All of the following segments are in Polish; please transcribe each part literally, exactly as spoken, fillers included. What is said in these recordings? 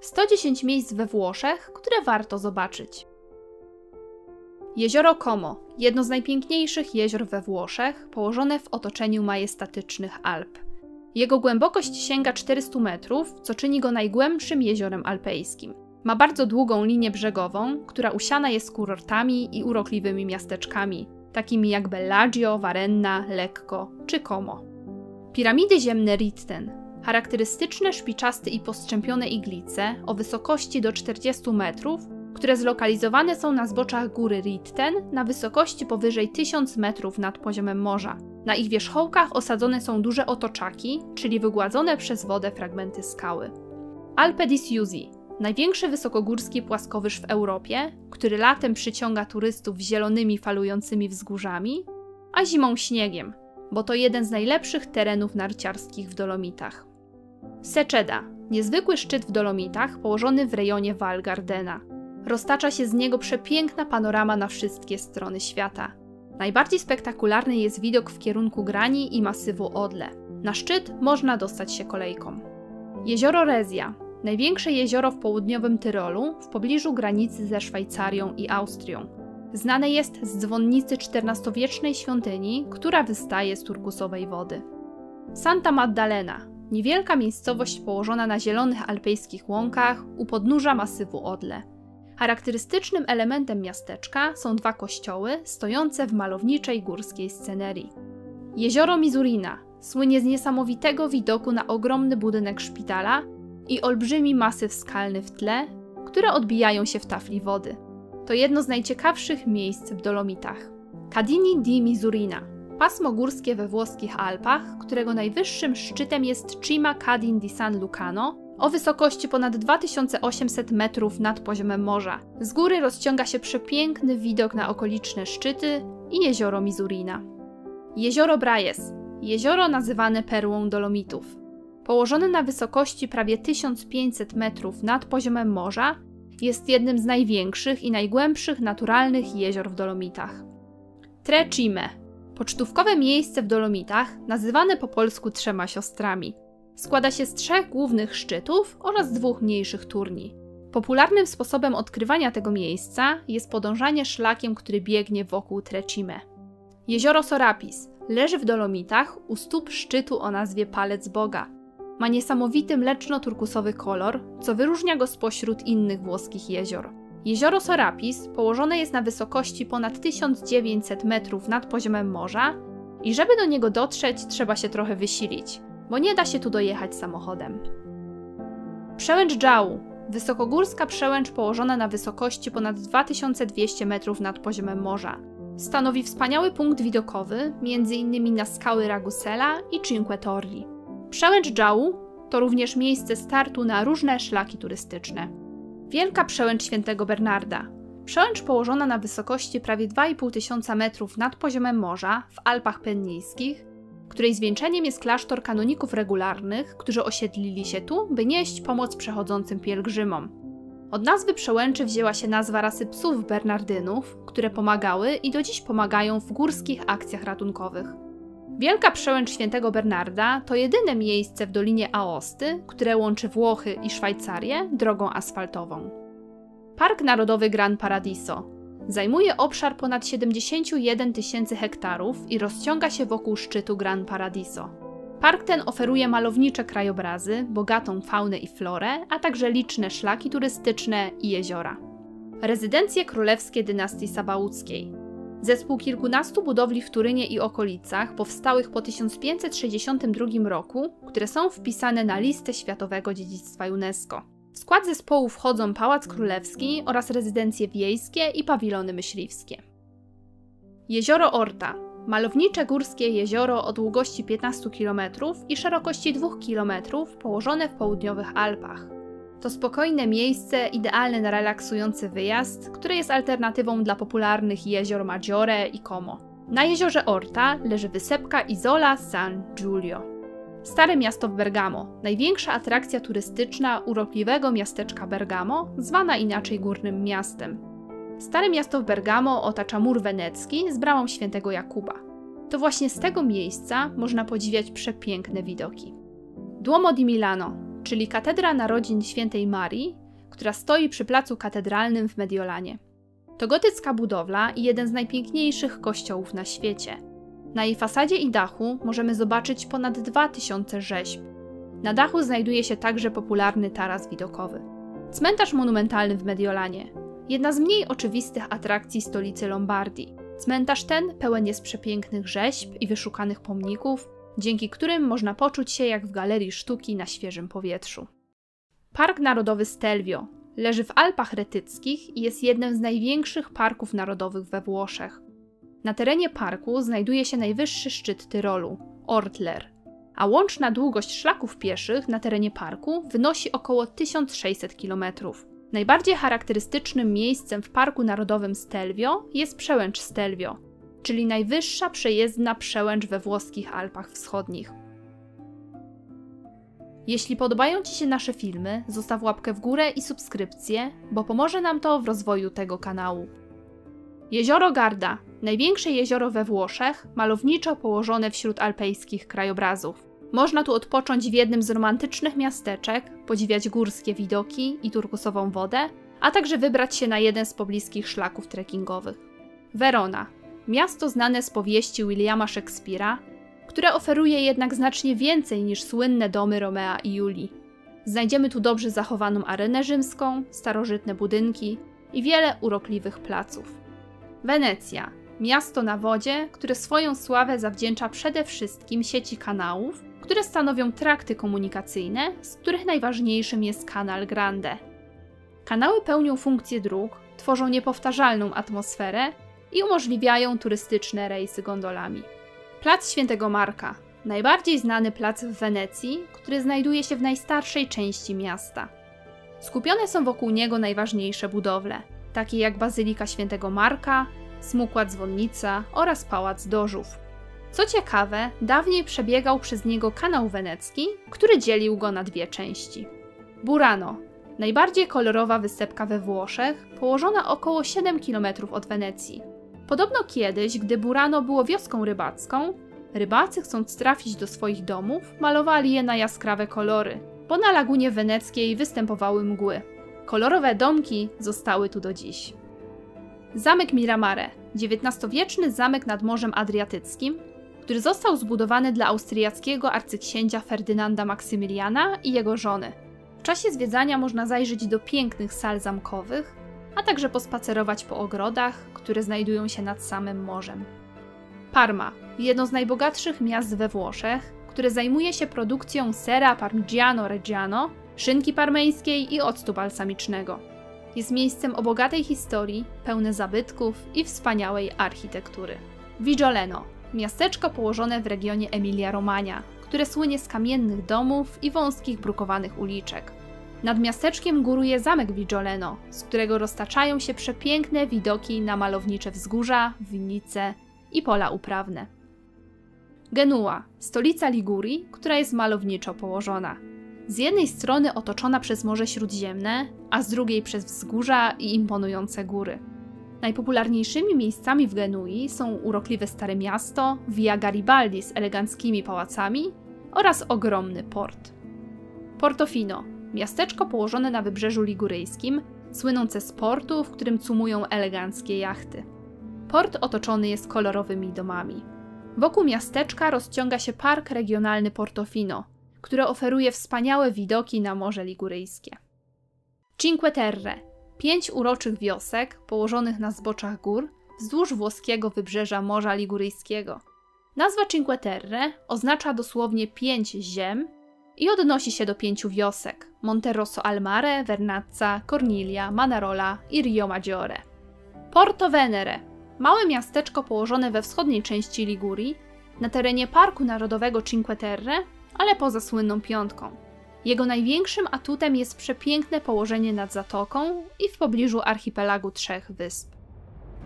sto dziesięć miejsc we Włoszech, które warto zobaczyć. Jezioro Como, jedno z najpiękniejszych jezior we Włoszech, położone w otoczeniu majestatycznych Alp. Jego głębokość sięga czterystu metrów, co czyni go najgłębszym jeziorem alpejskim. Ma bardzo długą linię brzegową, która usiana jest kurortami i urokliwymi miasteczkami, takimi jak Bellagio, Varenna, Lecco czy Como. Piramidy ziemne Ritzen, charakterystyczne szpiczaste i postrzępione iglice o wysokości do czterdziestu metrów, które zlokalizowane są na zboczach góry Ritzen na wysokości powyżej tysiąc metrów nad poziomem morza. Na ich wierzchołkach osadzone są duże otoczaki, czyli wygładzone przez wodę fragmenty skały. Alpe di Siusi, największy wysokogórski płaskowyż w Europie, który latem przyciąga turystów zielonymi falującymi wzgórzami, a zimą śniegiem, bo to jeden z najlepszych terenów narciarskich w Dolomitach. Seceda, niezwykły szczyt w Dolomitach położony w rejonie Val Gardena. Roztacza się z niego przepiękna panorama na wszystkie strony świata. Najbardziej spektakularny jest widok w kierunku grani i masywu Ortler. Na szczyt można dostać się kolejką. Jezioro Rezia, największe jezioro w południowym Tyrolu, w pobliżu granicy ze Szwajcarią i Austrią. Znane jest z dzwonnicy czternastowiecznej świątyni, która wystaje z turkusowej wody. Santa Maddalena, niewielka miejscowość położona na zielonych alpejskich łąkach u podnóża masywu Ortler. Charakterystycznym elementem miasteczka są dwa kościoły stojące w malowniczej górskiej scenerii. Jezioro Misurina słynie z niesamowitego widoku na ogromny budynek szpitala i olbrzymi masyw skalny w tle, które odbijają się w tafli wody. To jedno z najciekawszych miejsc w Dolomitach. Cadini di Misurina, pasmo górskie we włoskich Alpach, którego najwyższym szczytem jest Cima Cadin di San Lucano, o wysokości ponad dwa tysiące osiemset metrów nad poziomem morza. Z góry rozciąga się przepiękny widok na okoliczne szczyty i jezioro Misurina. Jezioro Braies, jezioro nazywane perłą Dolomitów. Położone na wysokości prawie tysiąc pięćset metrów nad poziomem morza, jest jednym z największych i najgłębszych naturalnych jezior w Dolomitach. Tre Cime, pocztówkowe miejsce w Dolomitach, nazywane po polsku Trzema Siostrami. Składa się z trzech głównych szczytów oraz dwóch mniejszych turni. Popularnym sposobem odkrywania tego miejsca jest podążanie szlakiem, który biegnie wokół Tre Cime. Jezioro Sorapis leży w Dolomitach u stóp szczytu o nazwie Palec Boga. Ma niesamowity mleczno-turkusowy kolor, co wyróżnia go spośród innych włoskich jezior. Jezioro Sorapis położone jest na wysokości ponad tysiąc dziewięćset metrów nad poziomem morza i żeby do niego dotrzeć, trzeba się trochę wysilić, bo nie da się tu dojechać samochodem. Przełęcz Dżau, wysokogórska przełęcz położona na wysokości ponad dwa tysiące dwieście metrów nad poziomem morza. Stanowi wspaniały punkt widokowy, między innymi na skały Ragusela i Cinque Torri. Przełęcz Dżau to również miejsce startu na różne szlaki turystyczne. Wielka Przełęcz Świętego Bernarda. Przełęcz położona na wysokości prawie dwa i pół tysiąca metrów nad poziomem morza w Alpach Pennińskich, której zwieńczeniem jest klasztor kanoników regularnych, którzy osiedlili się tu, by nieść pomoc przechodzącym pielgrzymom. Od nazwy przełęczy wzięła się nazwa rasy psów bernardynów, które pomagały i do dziś pomagają w górskich akcjach ratunkowych. Wielka Przełęcz Świętego Bernarda to jedyne miejsce w Dolinie Aosty, które łączy Włochy i Szwajcarię drogą asfaltową. Park Narodowy Gran Paradiso zajmuje obszar ponad siedemdziesiąt jeden tysięcy hektarów i rozciąga się wokół szczytu Gran Paradiso. Park ten oferuje malownicze krajobrazy, bogatą faunę i florę, a także liczne szlaki turystyczne i jeziora. Rezydencje królewskie dynastii Sabaudzkiej. Zespół kilkunastu budowli w Turynie i okolicach powstałych po tysiąc pięćset sześćdziesiątym drugim roku, które są wpisane na listę Światowego Dziedzictwa UNESCO. W skład zespołu wchodzą Pałac Królewski oraz rezydencje wiejskie i pawilony myśliwskie. Jezioro Orta, malownicze górskie jezioro o długości piętnastu kilometrów i szerokości dwóch kilometrów położone w południowych Alpach. To spokojne miejsce idealne na relaksujący wyjazd, które jest alternatywą dla popularnych jezior Maggiore i Como. Na jeziorze Orta leży wysepka Isola San Giulio. Stare miasto w Bergamo, największa atrakcja turystyczna urokliwego miasteczka Bergamo, zwana inaczej Górnym Miastem. Stare miasto w Bergamo otacza mur wenecki z bramą Świętego Jakuba. To właśnie z tego miejsca można podziwiać przepiękne widoki. Duomo di Milano, czyli katedra Narodzin Świętej Marii, która stoi przy placu katedralnym w Mediolanie. To gotycka budowla i jeden z najpiękniejszych kościołów na świecie. Na jej fasadzie i dachu możemy zobaczyć ponad dwa tysiące rzeźb. Na dachu znajduje się także popularny taras widokowy. Cmentarz monumentalny w Mediolanie. Jedna z mniej oczywistych atrakcji stolicy Lombardii. Cmentarz ten pełen jest przepięknych rzeźb i wyszukanych pomników, dzięki którym można poczuć się jak w galerii sztuki na świeżym powietrzu. Park Narodowy Stelvio leży w Alpach Retyckich i jest jednym z największych parków narodowych we Włoszech. Na terenie parku znajduje się najwyższy szczyt Tyrolu – Ortler, a łączna długość szlaków pieszych na terenie parku wynosi około tysiąc sześćset kilometrów. Najbardziej charakterystycznym miejscem w Parku Narodowym Stelvio jest Przełęcz Stelvio, czyli najwyższa przejezdna przełęcz we włoskich Alpach Wschodnich. Jeśli podobają Ci się nasze filmy, zostaw łapkę w górę i subskrypcję, bo pomoże nam to w rozwoju tego kanału. Jezioro Garda, największe jezioro we Włoszech, malowniczo położone wśród alpejskich krajobrazów. Można tu odpocząć w jednym z romantycznych miasteczek, podziwiać górskie widoki i turkusową wodę, a także wybrać się na jeden z pobliskich szlaków trekkingowych. Werona, miasto znane z powieści Williama Szekspira, które oferuje jednak znacznie więcej niż słynne domy Romea i Julii. Znajdziemy tu dobrze zachowaną arenę rzymską, starożytne budynki i wiele urokliwych placów. Wenecja, miasto na wodzie, które swoją sławę zawdzięcza przede wszystkim sieci kanałów, które stanowią trakty komunikacyjne, z których najważniejszym jest Canal Grande. Kanały pełnią funkcję dróg, tworzą niepowtarzalną atmosferę i umożliwiają turystyczne rejsy gondolami. Plac Świętego Marka, najbardziej znany plac w Wenecji, który znajduje się w najstarszej części miasta. Skupione są wokół niego najważniejsze budowle, takie jak Bazylika Świętego Marka, Smukła Dzwonnica oraz Pałac Dożów. Co ciekawe, dawniej przebiegał przez niego kanał wenecki, który dzielił go na dwie części. Burano, najbardziej kolorowa wysepka we Włoszech, położona około siedem kilometrów od Wenecji. Podobno kiedyś, gdy Burano było wioską rybacką, rybacy, chcąc trafić do swoich domów, malowali je na jaskrawe kolory, bo na lagunie weneckiej występowały mgły. Kolorowe domki zostały tu do dziś. Zamek Miramare, dziewiętnastowieczny zamek nad Morzem Adriatyckim, który został zbudowany dla austriackiego arcyksięcia Ferdynanda Maksymiliana i jego żony. W czasie zwiedzania można zajrzeć do pięknych sal zamkowych, a także pospacerować po ogrodach, które znajdują się nad samym morzem. Parma, jedno z najbogatszych miast we Włoszech, które zajmuje się produkcją sera Parmigiano-Reggiano, szynki parmeńskiej i octu balsamicznego. Jest miejscem o bogatej historii, pełne zabytków i wspaniałej architektury. Viggioleno, miasteczko położone w regionie Emilia-Romagna, które słynie z kamiennych domów i wąskich brukowanych uliczek. Nad miasteczkiem góruje zamek Viggioleno, z którego roztaczają się przepiękne widoki na malownicze wzgórza, winnice i pola uprawne. Genua, stolica Ligurii, która jest malowniczo położona. Z jednej strony otoczona przez Morze Śródziemne, a z drugiej przez wzgórza i imponujące góry. Najpopularniejszymi miejscami w Genui są urokliwe Stare Miasto, Via Garibaldi z eleganckimi pałacami oraz ogromny port. Portofino, miasteczko położone na wybrzeżu liguryjskim, słynące z portu, w którym cumują eleganckie jachty. Port otoczony jest kolorowymi domami. Wokół miasteczka rozciąga się Park Regionalny Portofino, które oferuje wspaniałe widoki na Morze Liguryjskie. Cinque Terre, pięć uroczych wiosek położonych na zboczach gór wzdłuż włoskiego wybrzeża Morza Liguryjskiego. Nazwa Cinque Terre oznacza dosłownie pięć ziem i odnosi się do pięciu wiosek – Monterosso al Mare, Vernazza, Corniglia, Manarola i Rio Maggiore. Porto Venere, małe miasteczko położone we wschodniej części Ligurii, na terenie Parku Narodowego Cinque Terre, ale poza słynną piątką. Jego największym atutem jest przepiękne położenie nad zatoką i w pobliżu archipelagu Trzech Wysp.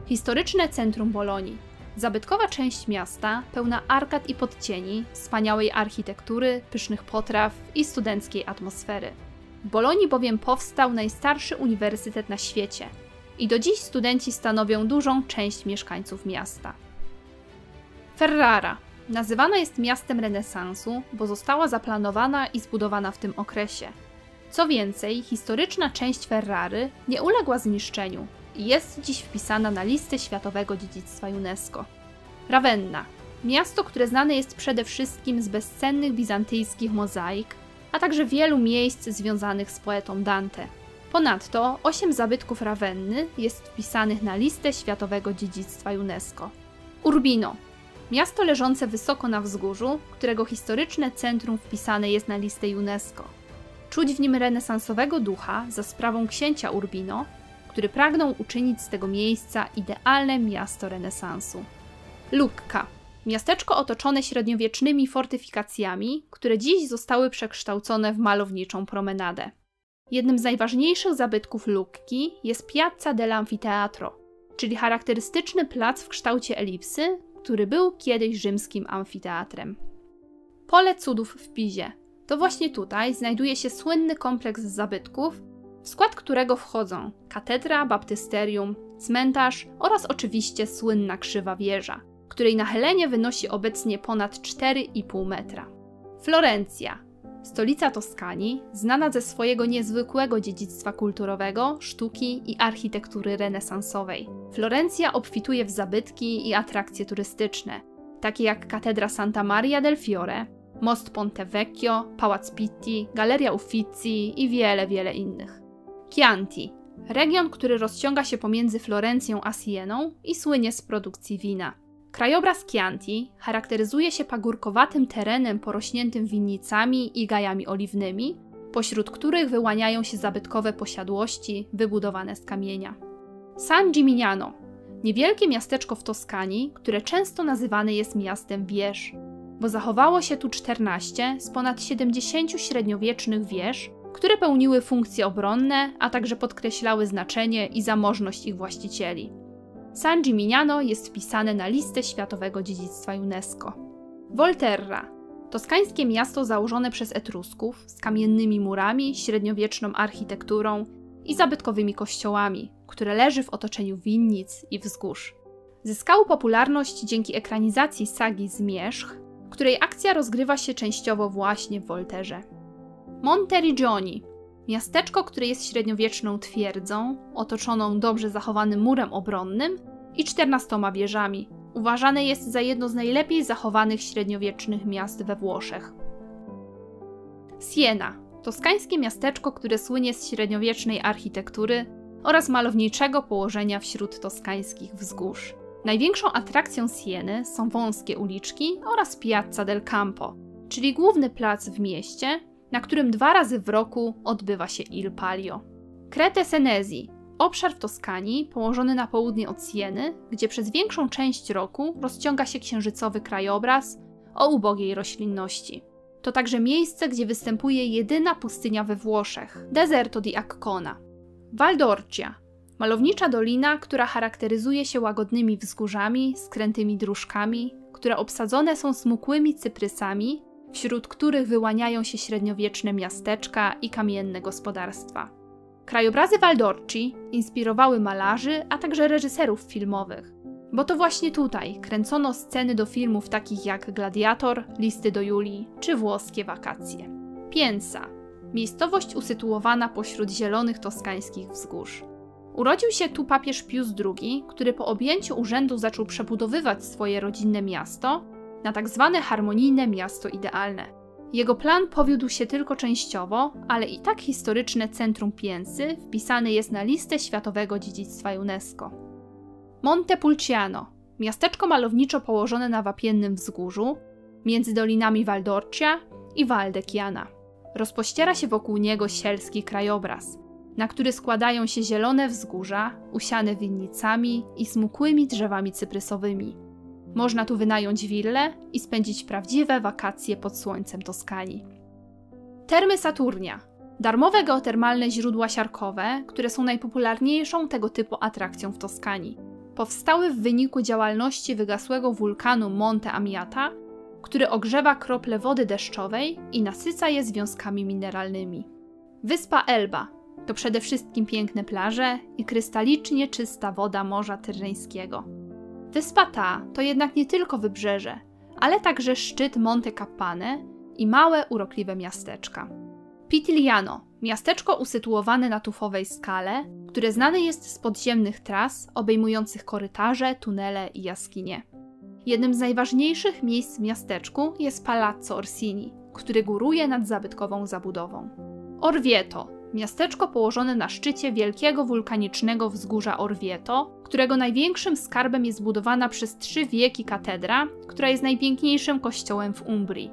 Historyczne centrum Bolonii. Zabytkowa część miasta, pełna arkad i podcieni, wspaniałej architektury, pysznych potraw i studenckiej atmosfery. W Bolonii bowiem powstał najstarszy uniwersytet na świecie i do dziś studenci stanowią dużą część mieszkańców miasta. Ferrara, Nazywana jest miastem renesansu, bo została zaplanowana i zbudowana w tym okresie. Co więcej, historyczna część Ferrary nie uległa zniszczeniu i jest dziś wpisana na listę Światowego Dziedzictwa UNESCO. Rawenna. Miasto, które znane jest przede wszystkim z bezcennych bizantyjskich mozaik, a także wielu miejsc związanych z poetą Dante. Ponadto osiem zabytków Rawenny jest wpisanych na listę Światowego Dziedzictwa UNESCO. Urbino. Miasto leżące wysoko na wzgórzu, którego historyczne centrum wpisane jest na listę UNESCO. Czuć w nim renesansowego ducha za sprawą księcia Urbino, który pragnął uczynić z tego miejsca idealne miasto renesansu. Lucca. Miasteczko otoczone średniowiecznymi fortyfikacjami, które dziś zostały przekształcone w malowniczą promenadę. Jednym z najważniejszych zabytków Lucki jest Piazza dell'Anfiteatro, czyli charakterystyczny plac w kształcie elipsy, który był kiedyś rzymskim amfiteatrem. Pole Cudów w Pizie. To właśnie tutaj znajduje się słynny kompleks zabytków, w skład którego wchodzą katedra, baptysterium, cmentarz oraz oczywiście słynna krzywa wieża, której nachylenie wynosi obecnie ponad cztery i pół metra. Florencja, stolica Toskanii, znana ze swojego niezwykłego dziedzictwa kulturowego, sztuki i architektury renesansowej. Florencja obfituje w zabytki i atrakcje turystyczne, takie jak katedra Santa Maria del Fiore, most Ponte Vecchio, Pałac Pitti, Galeria Uffizi i wiele, wiele innych. Chianti, region, który rozciąga się pomiędzy Florencją a Sieną i słynie z produkcji wina. Krajobraz Chianti charakteryzuje się pagórkowatym terenem porośniętym winnicami i gajami oliwnymi, pośród których wyłaniają się zabytkowe posiadłości wybudowane z kamienia. San Gimignano, niewielkie miasteczko w Toskanii, które często nazywane jest miastem wież, bo zachowało się tu czternaście z ponad siedemdziesięciu średniowiecznych wież, które pełniły funkcje obronne, a także podkreślały znaczenie i zamożność ich właścicieli. San Gimignano jest wpisane na listę Światowego Dziedzictwa UNESCO. Volterra. Toskańskie miasto założone przez Etrusków z kamiennymi murami, średniowieczną architekturą i zabytkowymi kościołami, które leży w otoczeniu winnic i wzgórz. Zyskało popularność dzięki ekranizacji sagi Zmierzch, której akcja rozgrywa się częściowo właśnie w Volterze. Monteriggioni. Miasteczko, które jest średniowieczną twierdzą, otoczoną dobrze zachowanym murem obronnym i czternastoma wieżami. Uważane jest za jedno z najlepiej zachowanych średniowiecznych miast we Włoszech. Siena. Toskańskie miasteczko, które słynie z średniowiecznej architektury oraz malowniczego położenia wśród toskańskich wzgórz. Największą atrakcją Sieny są wąskie uliczki oraz Piazza del Campo, czyli główny plac w mieście, na którym dwa razy w roku odbywa się Il Palio. Crete Senesi, obszar w Toskanii położony na południe od Sieny, gdzie przez większą część roku rozciąga się księżycowy krajobraz o ubogiej roślinności. To także miejsce, gdzie występuje jedyna pustynia we Włoszech, Deserto di Ancona. Val d'Orcia, malownicza dolina, która charakteryzuje się łagodnymi wzgórzami, skrętymi dróżkami, które obsadzone są smukłymi cyprysami, wśród których wyłaniają się średniowieczne miasteczka i kamienne gospodarstwa. Krajobrazy Val d'Orci inspirowały malarzy, a także reżyserów filmowych, bo to właśnie tutaj kręcono sceny do filmów takich jak Gladiator, Listy do Julii czy Włoskie wakacje. Pienza, miejscowość usytuowana pośród zielonych toskańskich wzgórz. Urodził się tu papież Pius drugi, który po objęciu urzędu zaczął przebudowywać swoje rodzinne miasto na tak zwane harmonijne miasto idealne. Jego plan powiódł się tylko częściowo, ale i tak historyczne centrum Pienzy wpisane jest na listę Światowego Dziedzictwa UNESCO. Montepulciano, miasteczko malowniczo położone na wapiennym wzgórzu, między dolinami Val d'Orcia i Val de Chiana. Rozpościera się wokół niego sielski krajobraz, na który składają się zielone wzgórza, usiane winnicami i smukłymi drzewami cyprysowymi. Można tu wynająć willę i spędzić prawdziwe wakacje pod słońcem Toskanii. Termy Saturnia. Darmowe geotermalne źródła siarkowe, które są najpopularniejszą tego typu atrakcją w Toskanii. Powstały w wyniku działalności wygasłego wulkanu Monte Amiata, który ogrzewa krople wody deszczowej i nasyca je związkami mineralnymi. Wyspa Elba to przede wszystkim piękne plaże i krystalicznie czysta woda Morza Tyreńskiego. Wyspa ta to jednak nie tylko wybrzeże, ale także szczyt Monte Cappane i małe, urokliwe miasteczka. Pitigliano, miasteczko usytuowane na tufowej skale, które znane jest z podziemnych tras obejmujących korytarze, tunele i jaskinie. Jednym z najważniejszych miejsc w miasteczku jest Palazzo Orsini, który góruje nad zabytkową zabudową. Orvieto, miasteczko położone na szczycie wielkiego wulkanicznego wzgórza Orvieto, którego największym skarbem jest budowana przez trzy wieki katedra, która jest najpiękniejszym kościołem w Umbrii.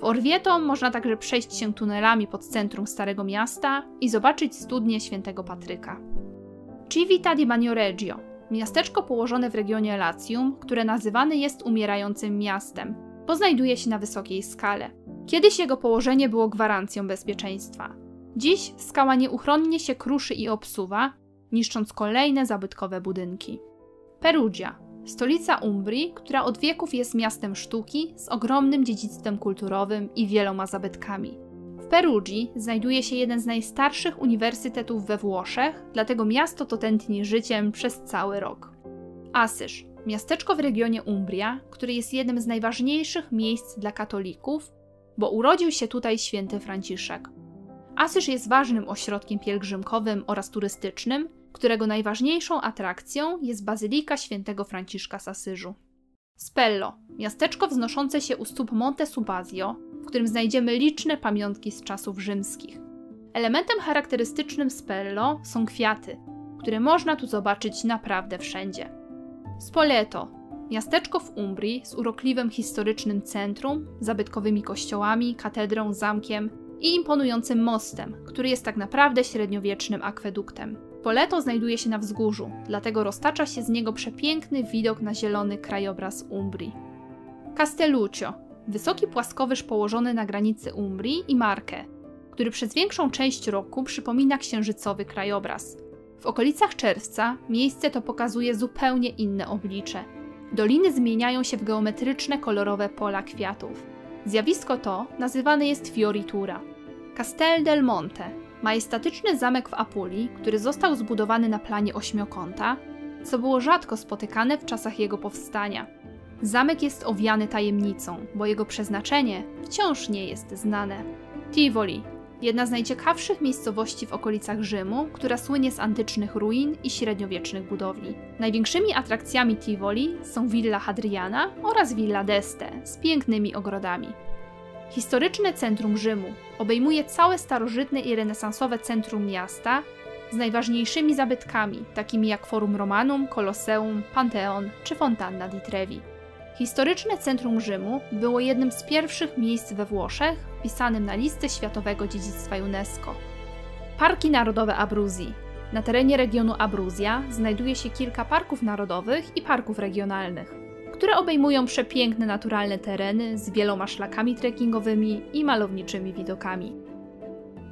W Orvieto można także przejść się tunelami pod centrum Starego Miasta i zobaczyć studnię Świętego Patryka. Civita di Bagnoregio, miasteczko położone w regionie Latium, które nazywane jest umierającym miastem, bo znajduje się na wysokiej skale. Kiedyś jego położenie było gwarancją bezpieczeństwa. Dziś skała nieuchronnie się kruszy i obsuwa, niszcząc kolejne zabytkowe budynki. Perugia, stolica Umbrii, która od wieków jest miastem sztuki z ogromnym dziedzictwem kulturowym i wieloma zabytkami. W Perugii znajduje się jeden z najstarszych uniwersytetów we Włoszech, dlatego miasto to tętni życiem przez cały rok. Asyż, miasteczko w regionie Umbria, który jest jednym z najważniejszych miejsc dla katolików, bo urodził się tutaj święty Franciszek. Asyż jest ważnym ośrodkiem pielgrzymkowym oraz turystycznym, którego najważniejszą atrakcją jest Bazylika Świętego Franciszka z Asyżu. Spello, miasteczko wznoszące się u stóp Monte Subasio, w którym znajdziemy liczne pamiątki z czasów rzymskich. Elementem charakterystycznym Spello są kwiaty, które można tu zobaczyć naprawdę wszędzie. Spoleto, miasteczko w Umbrii z urokliwym historycznym centrum, zabytkowymi kościołami, katedrą, zamkiem i imponującym mostem, który jest tak naprawdę średniowiecznym akweduktem. Spoleto znajduje się na wzgórzu, dlatego roztacza się z niego przepiękny widok na zielony krajobraz Umbrii. Castelluccio, wysoki płaskowyż położony na granicy Umbrii i Marche, który przez większą część roku przypomina księżycowy krajobraz. W okolicach czerwca miejsce to pokazuje zupełnie inne oblicze. Doliny zmieniają się w geometryczne, kolorowe pola kwiatów. Zjawisko to nazywane jest fioritura. Castel del Monte, majestatyczny zamek w Apulii, który został zbudowany na planie ośmiokąta, co było rzadko spotykane w czasach jego powstania. Zamek jest owiany tajemnicą, bo jego przeznaczenie wciąż nie jest znane. Tivoli, jedna z najciekawszych miejscowości w okolicach Rzymu, która słynie z antycznych ruin i średniowiecznych budowli. Największymi atrakcjami Tivoli są Villa Hadriana oraz Villa d'Este z pięknymi ogrodami. Historyczne centrum Rzymu obejmuje całe starożytne i renesansowe centrum miasta z najważniejszymi zabytkami, takimi jak Forum Romanum, Koloseum, Panteon czy Fontanna di Trevi. Historyczne centrum Rzymu było jednym z pierwszych miejsc we Włoszech wpisanym na listę Światowego Dziedzictwa UNESCO. Parki Narodowe Abruzji. Na terenie regionu Abruzja znajduje się kilka parków narodowych i parków regionalnych, które obejmują przepiękne naturalne tereny z wieloma szlakami trekkingowymi i malowniczymi widokami.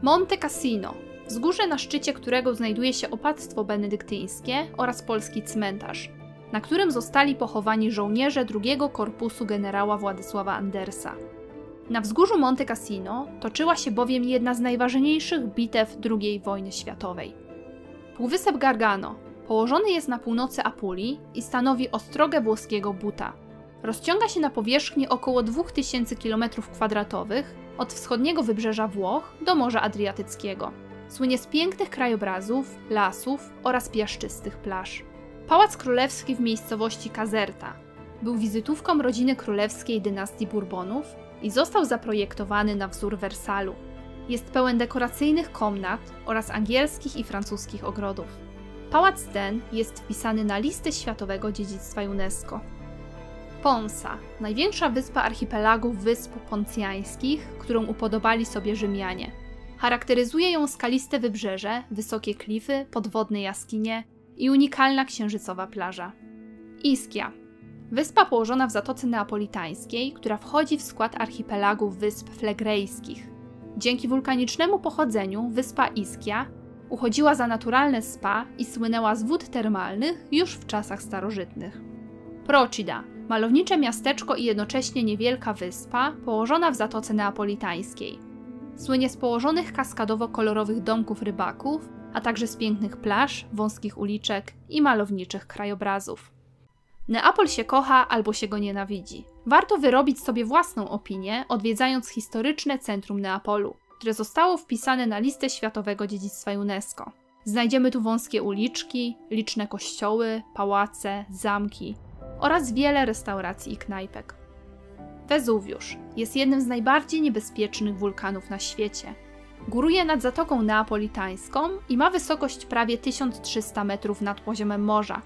Monte Cassino, wzgórze na szczycie którego znajduje się opactwo benedyktyńskie oraz polski cmentarz, na którym zostali pochowani żołnierze drugiego Korpusu generała Władysława Andersa. Na wzgórzu Monte Cassino toczyła się bowiem jedna z najważniejszych bitew drugiej wojny światowej. Półwysep Gargano położony jest na północy Apulii i stanowi ostrogę włoskiego Buta. Rozciąga się na powierzchni około dwa tysiące kilometrów kwadratowych od wschodniego wybrzeża Włoch do Morza Adriatyckiego. Słynie z pięknych krajobrazów, lasów oraz piaszczystych plaż. Pałac Królewski w miejscowości Caserta był wizytówką rodziny królewskiej dynastii Bourbonów i został zaprojektowany na wzór Wersalu. Jest pełen dekoracyjnych komnat oraz angielskich i francuskich ogrodów. Pałac ten jest wpisany na listę Światowego Dziedzictwa UNESCO. Ponsa, największa wyspa archipelagu Wysp Poncjańskich, którą upodobali sobie Rzymianie. Charakteryzuje ją skaliste wybrzeże, wysokie klify, podwodne jaskinie i unikalna księżycowa plaża. Ischia, wyspa położona w Zatoce Neapolitańskiej, która wchodzi w skład archipelagu Wysp Flegrejskich. Dzięki wulkanicznemu pochodzeniu wyspa Ischia uchodziła za naturalne spa i słynęła z wód termalnych już w czasach starożytnych. Procida, malownicze miasteczko i jednocześnie niewielka wyspa położona w Zatoce Neapolitańskiej. Słynie z położonych kaskadowo kolorowych domków rybaków, a także z pięknych plaż, wąskich uliczek i malowniczych krajobrazów. Neapol się kocha albo się go nienawidzi. Warto wyrobić sobie własną opinię, odwiedzając historyczne centrum Neapolu, które zostało wpisane na listę Światowego Dziedzictwa UNESCO. Znajdziemy tu wąskie uliczki, liczne kościoły, pałace, zamki oraz wiele restauracji i knajpek. Wezuwiusz jest jednym z najbardziej niebezpiecznych wulkanów na świecie. Góruje nad Zatoką Neapolitańską i ma wysokość prawie tysiąc trzysta metrów nad poziomem morza.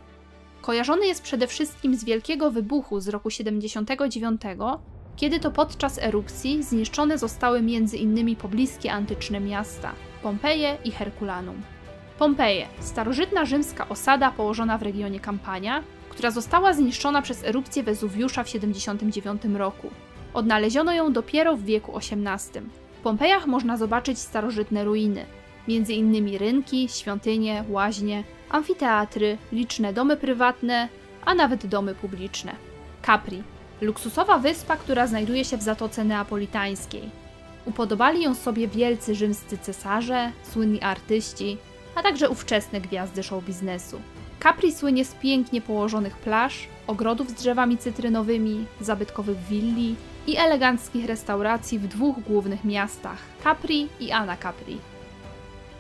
Kojarzony jest przede wszystkim z wielkiego wybuchu z roku siedemdziesiątego dziewiątego, kiedy to podczas erupcji zniszczone zostały między innymi pobliskie antyczne miasta Pompeje i Herkulanum. Pompeje, starożytna rzymska osada położona w regionie Kampania, która została zniszczona przez erupcję Wezuwiusza w siedemdziesiątym dziewiątym roku. Odnaleziono ją dopiero w wieku osiemnastym. W Pompejach można zobaczyć starożytne ruiny, między innymi rynki, świątynie, łaźnie, amfiteatry, liczne domy prywatne, a nawet domy publiczne. Capri, luksusowa wyspa, która znajduje się w Zatoce Neapolitańskiej. Upodobali ją sobie wielcy rzymscy cesarze, słynni artyści, a także ówczesne gwiazdy show biznesu. Capri słynie z pięknie położonych plaż, ogrodów z drzewami cytrynowymi, zabytkowych willi i eleganckich restauracji w dwóch głównych miastach – Capri i Anacapri.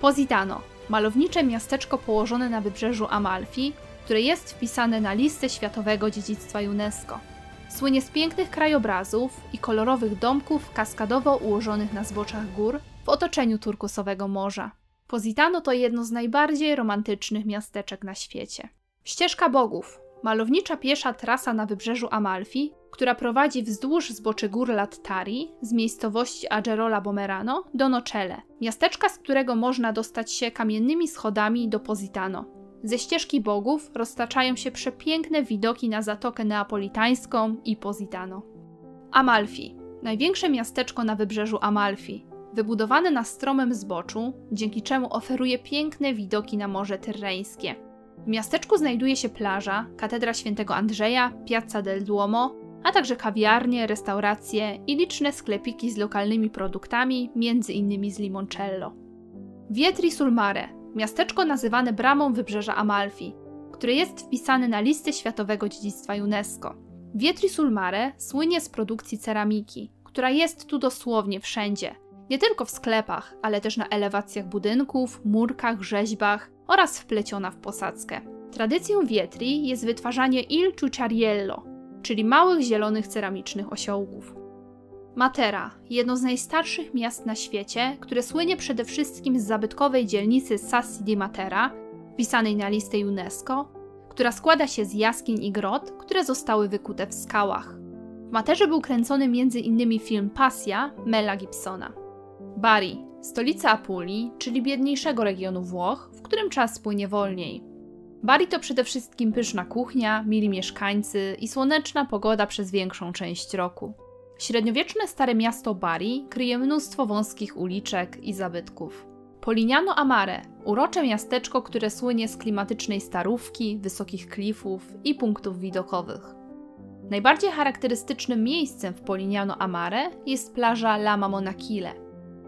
Positano, malownicze miasteczko położone na wybrzeżu Amalfi, które jest wpisane na listę Światowego Dziedzictwa UNESCO. Słynie z pięknych krajobrazów i kolorowych domków kaskadowo ułożonych na zboczach gór w otoczeniu turkusowego morza. Positano to jedno z najbardziej romantycznych miasteczek na świecie. Ścieżka Bogów, malownicza piesza trasa na wybrzeżu Amalfi, która prowadzi wzdłuż zboczy gór Lattari z miejscowości Agerola Bomerano do Nocelle, miasteczka, z którego można dostać się kamiennymi schodami do Positano. Ze Ścieżki Bogów roztaczają się przepiękne widoki na Zatokę Neapolitańską i Positano. Amalfi, największe miasteczko na wybrzeżu Amalfi, wybudowane na stromym zboczu, dzięki czemu oferuje piękne widoki na Morze Tyrreńskie. W miasteczku znajduje się plaża, katedra Świętego Andrzeja, Piazza del Duomo, a także kawiarnie, restauracje i liczne sklepiki z lokalnymi produktami, między innymi z limoncello. Vietri sul Mare, miasteczko nazywane Bramą Wybrzeża Amalfi, które jest wpisane na listę Światowego Dziedzictwa UNESCO. Vietri sul Mare słynie z produkcji ceramiki, która jest tu dosłownie wszędzie. Nie tylko w sklepach, ale też na elewacjach budynków, murkach, rzeźbach oraz wpleciona w posadzkę. Tradycją Vietri jest wytwarzanie il ciuciariello, czyli małych zielonych ceramicznych osiołków. Matera, jedno z najstarszych miast na świecie, które słynie przede wszystkim z zabytkowej dzielnicy Sassi di Matera, wpisanej na listę UNESCO, która składa się z jaskiń i grot, które zostały wykute w skałach. W Materze był kręcony między innymi film Pasja Mela Gibsona. Bari, stolica Apulii, czyli biedniejszego regionu Włoch, w którym czas płynie wolniej. Bari to przede wszystkim pyszna kuchnia, mili mieszkańcy i słoneczna pogoda przez większą część roku. Średniowieczne stare miasto Bari kryje mnóstwo wąskich uliczek i zabytków. Polignano a Mare, urocze miasteczko, które słynie z klimatycznej starówki, wysokich klifów i punktów widokowych. Najbardziej charakterystycznym miejscem w Polignano a Mare jest plaża La Mamonachile,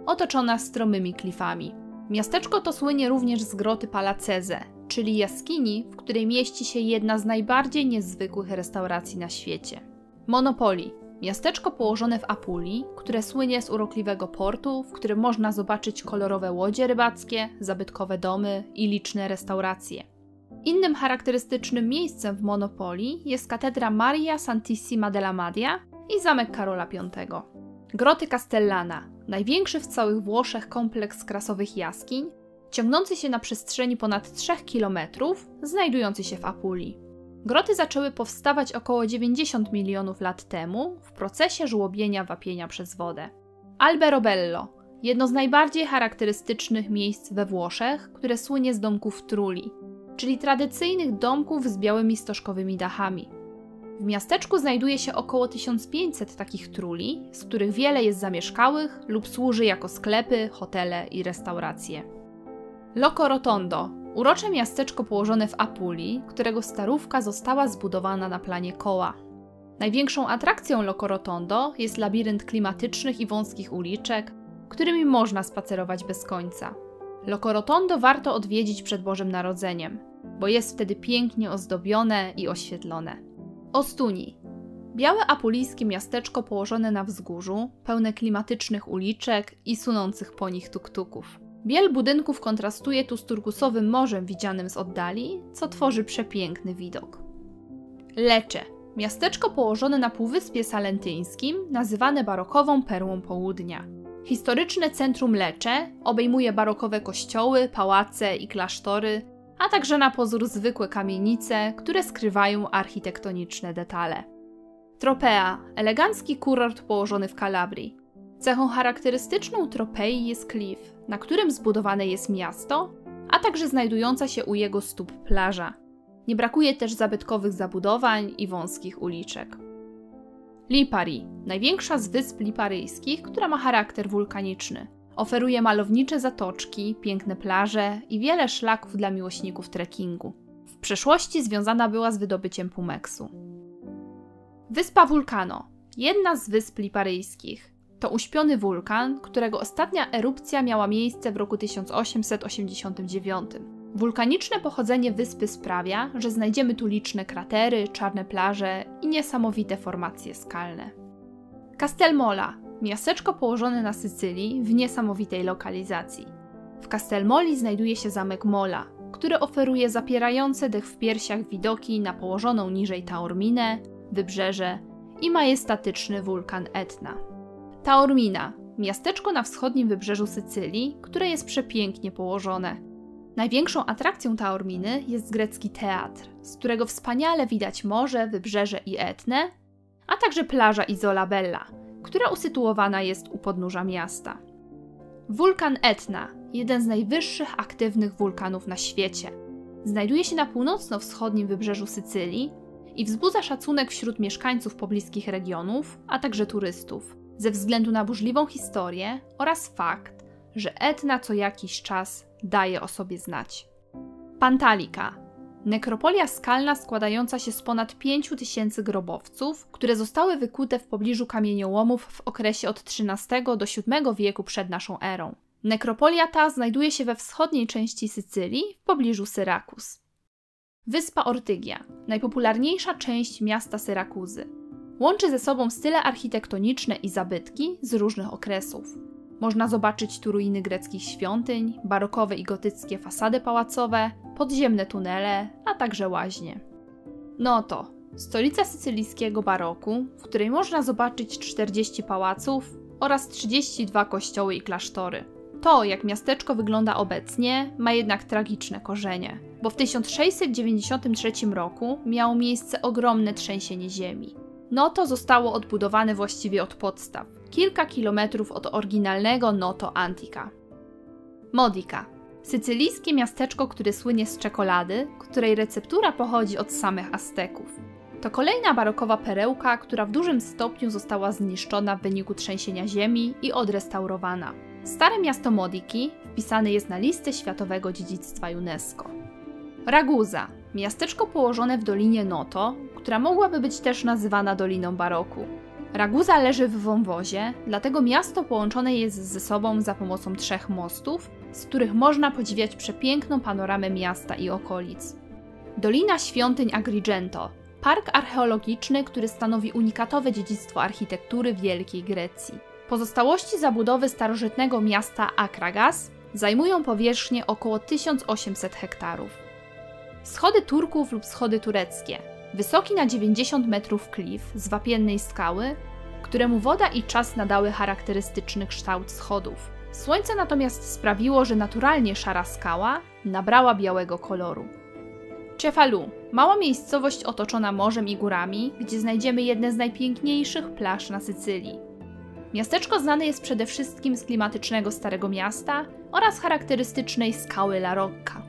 otoczona stromymi klifami. Miasteczko to słynie również z groty Palaceze, czyli jaskini, w której mieści się jedna z najbardziej niezwykłych restauracji na świecie. Monopoli, miasteczko położone w Apulii, które słynie z urokliwego portu, w którym można zobaczyć kolorowe łodzie rybackie, zabytkowe domy i liczne restauracje. Innym charakterystycznym miejscem w Monopoli jest katedra Maria Santissima della Madia i zamek Karola piątego. Groty Castellana, największy w całych Włoszech kompleks krasowych jaskiń, ciągnący się na przestrzeni ponad trzech kilometrów, znajdujący się w Apulii. Groty zaczęły powstawać około dziewięćdziesiąt milionów lat temu w procesie żłobienia wapienia przez wodę. Alberobello, jedno z najbardziej charakterystycznych miejsc we Włoszech, które słynie z domków trulli, czyli tradycyjnych domków z białymi stożkowymi dachami. W miasteczku znajduje się około tysiąc pięćset takich trulli, z których wiele jest zamieszkałych lub służy jako sklepy, hotele i restauracje. Loco Rotondo, urocze miasteczko położone w Apulii, którego starówka została zbudowana na planie koła. Największą atrakcją Loco Rotondo jest labirynt klimatycznych i wąskich uliczek, którymi można spacerować bez końca. Loco Rotondo warto odwiedzić przed Bożym Narodzeniem, bo jest wtedy pięknie ozdobione i oświetlone. Ostuni. Białe apulijskie miasteczko położone na wzgórzu, pełne klimatycznych uliczek i sunących po nich tuktuków. Biel budynków kontrastuje tu z turkusowym morzem widzianym z oddali, co tworzy przepiękny widok. Lecce. Miasteczko położone na Półwyspie Salentyńskim, nazywane barokową perłą południa. Historyczne centrum Lecce obejmuje barokowe kościoły, pałace i klasztory, a także na pozór zwykłe kamienice, które skrywają architektoniczne detale. Tropea. Elegancki kurort położony w Kalabrii. Cechą charakterystyczną Tropei jest klif, na którym zbudowane jest miasto, a także znajdująca się u jego stóp plaża. Nie brakuje też zabytkowych zabudowań i wąskich uliczek. Lipari. Największa z wysp liparyjskich, która ma charakter wulkaniczny. Oferuje malownicze zatoczki, piękne plaże i wiele szlaków dla miłośników trekkingu. W przeszłości związana była z wydobyciem pumeksu. Wyspa Wulcano. Jedna z wysp liparyjskich. To uśpiony wulkan, którego ostatnia erupcja miała miejsce w roku tysiąc osiemset osiemdziesiątym dziewiątym. Wulkaniczne pochodzenie wyspy sprawia, że znajdziemy tu liczne kratery, czarne plaże i niesamowite formacje skalne. Castelmola. Miasteczko położone na Sycylii w niesamowitej lokalizacji. W Castelmoli znajduje się zamek Mola, który oferuje zapierające dech w piersiach widoki na położoną niżej Taorminę, wybrzeże i majestatyczny wulkan Etna. Taormina. Miasteczko na wschodnim wybrzeżu Sycylii, które jest przepięknie położone. Największą atrakcją Taorminy jest grecki teatr, z którego wspaniale widać morze, wybrzeże i Etnę, a także plaża Isola Bella, która usytuowana jest u podnóża miasta. Wulkan Etna, jeden z najwyższych aktywnych wulkanów na świecie. Znajduje się na północno-wschodnim wybrzeżu Sycylii i wzbudza szacunek wśród mieszkańców pobliskich regionów, a także turystów, ze względu na burzliwą historię oraz fakt, że Etna co jakiś czas daje o sobie znać. Pantalika. Nekropolia skalna składająca się z ponad pięciu tysięcy grobowców, które zostały wykute w pobliżu kamieniołomów w okresie od trzynastego do siódmego wieku przed naszą erą. Nekropolia ta znajduje się we wschodniej części Sycylii, w pobliżu Syrakus. Wyspa Ortygia. Najpopularniejsza część miasta Syrakuzy. Łączy ze sobą style architektoniczne i zabytki z różnych okresów. Można zobaczyć tu ruiny greckich świątyń, barokowe i gotyckie fasady pałacowe, podziemne tunele, a także łaźnie. Noto, stolica sycylijskiego baroku, w której można zobaczyć czterdzieści pałaców oraz trzydzieści dwa kościoły i klasztory. To, jak miasteczko wygląda obecnie, ma jednak tragiczne korzenie, bo w tysiąc sześćset dziewięćdziesiątym trzecim roku miało miejsce ogromne trzęsienie ziemi. Noto zostało odbudowane właściwie od podstaw, kilka kilometrów od oryginalnego Noto Antica. Modica. Sycylijskie miasteczko, które słynie z czekolady, której receptura pochodzi od samych Azteków. To kolejna barokowa perełka, która w dużym stopniu została zniszczona w wyniku trzęsienia ziemi i odrestaurowana. Stare miasto Modiki wpisane jest na listę światowego dziedzictwa UNESCO. Ragusa. Miasteczko położone w dolinie Noto, która mogłaby być też nazywana Doliną Baroku. Ragusa leży w wąwozie, dlatego miasto połączone jest ze sobą za pomocą trzech mostów, z których można podziwiać przepiękną panoramę miasta i okolic. Dolina Świątyń Agrigento. Park archeologiczny, który stanowi unikatowe dziedzictwo architektury Wielkiej Grecji. Pozostałości zabudowy starożytnego miasta Akragas zajmują powierzchnię około tysiąc osiemset hektarów. Schody Turków lub schody tureckie. Wysoki na dziewięćdziesiąt metrów klif z wapiennej skały, któremu woda i czas nadały charakterystyczny kształt schodów. Słońce natomiast sprawiło, że naturalnie szara skała nabrała białego koloru. Cefalu. Mała miejscowość otoczona morzem i górami, gdzie znajdziemy jedne z najpiękniejszych plaż na Sycylii. Miasteczko znane jest przede wszystkim z klimatycznego Starego Miasta oraz charakterystycznej skały La Rocca.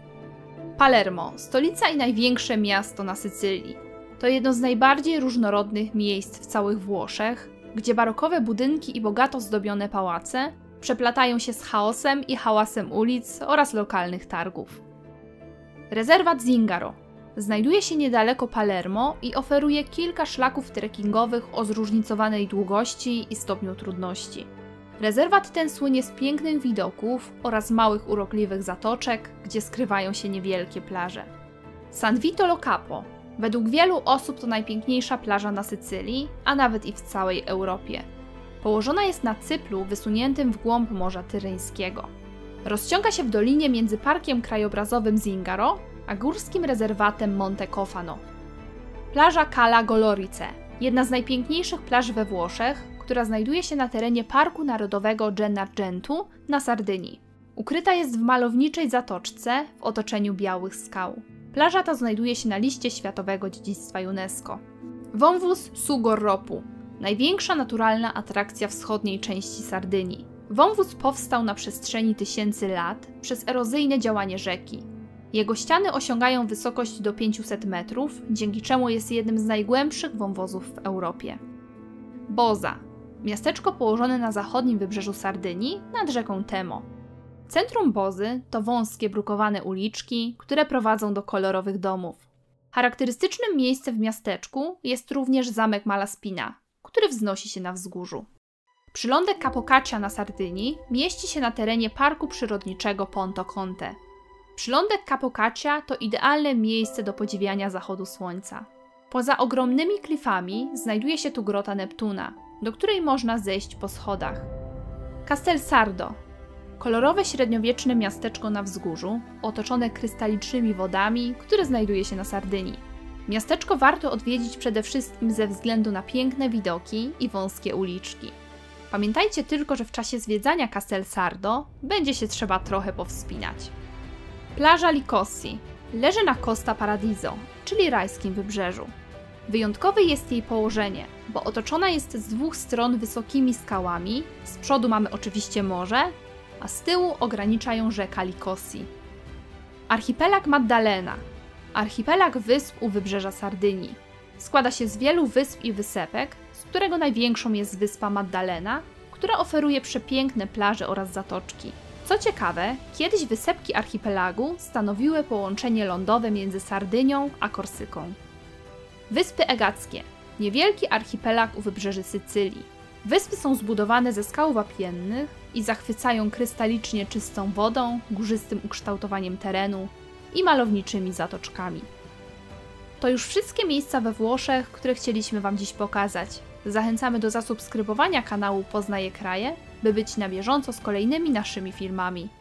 Palermo, stolica i największe miasto na Sycylii. To jedno z najbardziej różnorodnych miejsc w całych Włoszech, gdzie barokowe budynki i bogato zdobione pałace przeplatają się z chaosem i hałasem ulic oraz lokalnych targów. Rezerwat Zingaro znajduje się niedaleko Palermo i oferuje kilka szlaków trekkingowych o zróżnicowanej długości i stopniu trudności. Rezerwat ten słynie z pięknych widoków oraz małych urokliwych zatoczek, gdzie skrywają się niewielkie plaże. San Vito lo Capo Według wielu osób to najpiękniejsza plaża na Sycylii, a nawet i w całej Europie. Położona jest na cyplu wysuniętym w głąb Morza Tyryńskiego. Rozciąga się w dolinie między Parkiem Krajobrazowym Zingaro a górskim rezerwatem Monte Cofano. Plaża Cala Golorice, jedna z najpiękniejszych plaż we Włoszech, która znajduje się na terenie Parku Narodowego Gran Argentu na Sardynii. Ukryta jest w malowniczej zatoczce w otoczeniu białych skał. Plaża ta znajduje się na liście Światowego Dziedzictwa UNESCO. Wąwóz Sugorropu, największa naturalna atrakcja wschodniej części Sardynii. Wąwóz powstał na przestrzeni tysięcy lat przez erozyjne działanie rzeki. Jego ściany osiągają wysokość do pięciuset metrów, dzięki czemu jest jednym z najgłębszych wąwozów w Europie. Boza, miasteczko położone na zachodnim wybrzeżu Sardynii nad rzeką Temo. Centrum Bozy to wąskie, brukowane uliczki, które prowadzą do kolorowych domów. Charakterystycznym miejscem w miasteczku jest również zamek Malaspina, który wznosi się na wzgórzu. Przylądek Capocaccia na Sardynii mieści się na terenie parku przyrodniczego Ponto Conte. Przylądek Capocaccia to idealne miejsce do podziwiania zachodu słońca. Poza ogromnymi klifami znajduje się tu grota Neptuna, do której można zejść po schodach. Castel Sardo. Kolorowe średniowieczne miasteczko na wzgórzu, otoczone krystalicznymi wodami, które znajduje się na Sardynii. Miasteczko warto odwiedzić przede wszystkim ze względu na piękne widoki i wąskie uliczki. Pamiętajcie tylko, że w czasie zwiedzania Castel Sardo będzie się trzeba trochę powspinać. Plaża Licossi leży na Costa Paradiso, czyli rajskim wybrzeżu. Wyjątkowe jest jej położenie, bo otoczona jest z dwóch stron wysokimi skałami, z przodu mamy oczywiście morze, a z tyłu ogranicza ją rzeka Licossi. Archipelag Maddalena, archipelag wysp u wybrzeża Sardynii. Składa się z wielu wysp i wysepek, z którego największą jest wyspa Maddalena, która oferuje przepiękne plaże oraz zatoczki. Co ciekawe, kiedyś wysepki archipelagu stanowiły połączenie lądowe między Sardynią a Korsyką. Wyspy Egackie, niewielki archipelag u wybrzeży Sycylii. Wyspy są zbudowane ze skał wapiennych i zachwycają krystalicznie czystą wodą, górzystym ukształtowaniem terenu i malowniczymi zatoczkami. To już wszystkie miejsca we Włoszech, które chcieliśmy Wam dziś pokazać. Zachęcamy do zasubskrybowania kanału Poznaję Kraje, by być na bieżąco z kolejnymi naszymi filmami.